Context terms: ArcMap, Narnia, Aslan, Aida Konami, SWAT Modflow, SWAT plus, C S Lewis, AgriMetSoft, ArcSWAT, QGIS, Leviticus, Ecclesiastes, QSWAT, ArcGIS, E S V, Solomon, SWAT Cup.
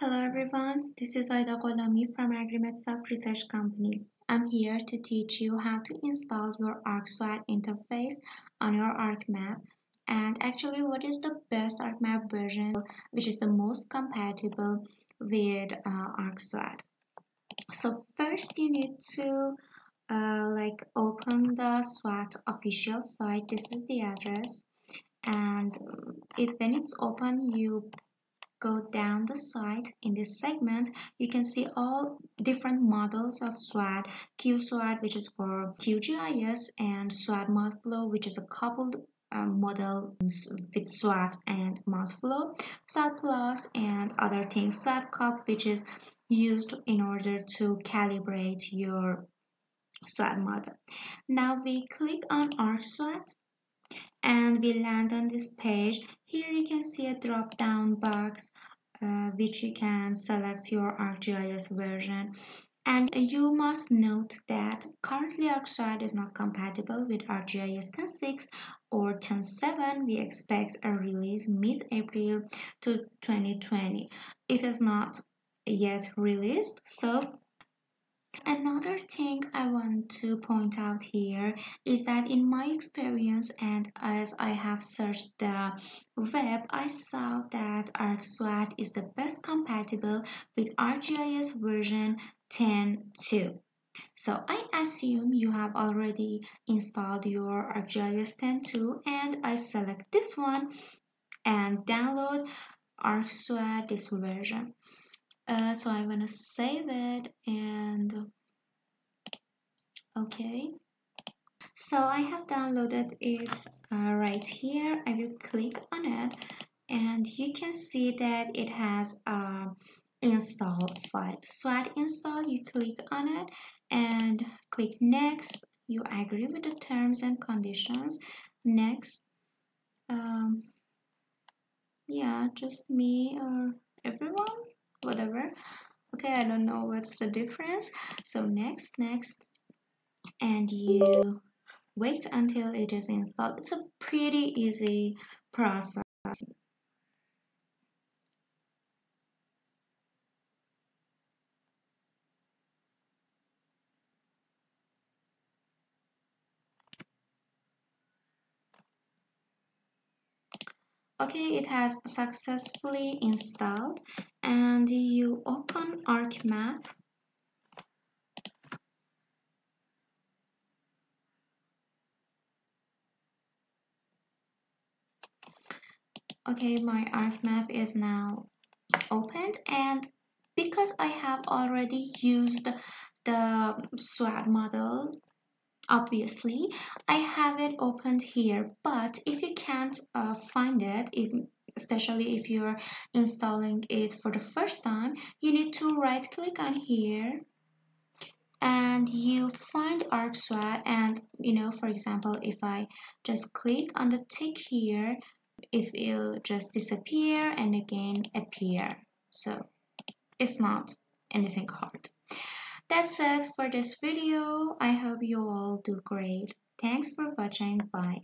Hello everyone, this is Aida Konami from AgriMetSoft Research Company. I'm here to teach you how to install your ArcSWAT interface on your ArcMap, and actually what is the best ArcMap version which is the most compatible with ArcSWAT. So first you need to open the SWAT official site. This is the address, and when it's open you go down the site. In this segment, you can see all different models of SWAT: QSWAT, which is for QGIS, and SWAT Modflow, which is a coupled model with SWAT and Modflow, SWAT plus, and other things. SWAT Cup, which is used in order to calibrate your SWAT model. Now we click on ArcSWAT, and we land on this page. Here you can see a drop down box which you can select your ArcGIS version, and you must note that currently ArcSWAT is not compatible with ArcGIS 10.6 or 10.7. We expect a release mid-April to 2020. It is not yet released. So another thing I want to point out here is that in my experience, and as I have searched the web, I saw that ArcSWAT is the best compatible with ArcGIS version 10.2. So I assume you have already installed your ArcGIS 10.2, and I select this one and download ArcSWAT this version. So I'm gonna save it, and okay, so I have downloaded it right here. I will click on it, and you can see that it has install file, SWAT install. You click on it and click next. You agree with the terms and conditions, next. Yeah, just me or everyone, whatever. Okay, I don't know what's the difference. So next, and you wait until it is installed. It's a pretty easy process. Okay, it has successfully installed, and you open ArcMap. Okay, my ArcMap is now opened, and because I have already used the SWAT model, obviously I have it opened here. But if you can't find it, especially if you're installing it for the first time, you need to right click on here and you find ArcSWAT. And you know, for example, if I just click on the tick here, it will just disappear and again appear. So it's not anything hard. That's it for this video. I hope you all do great. Thanks for watching. Bye.